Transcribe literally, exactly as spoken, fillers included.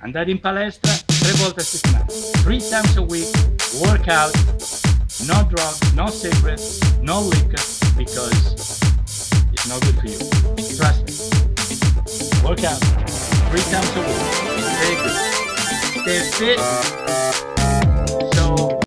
Andare in palestra tre volte a settimana, three times a week, workout, no drugs, no cigarettes, no liquor, because it's not good for you. Trust me. Workout three times a week. Stay good. Stay fit. So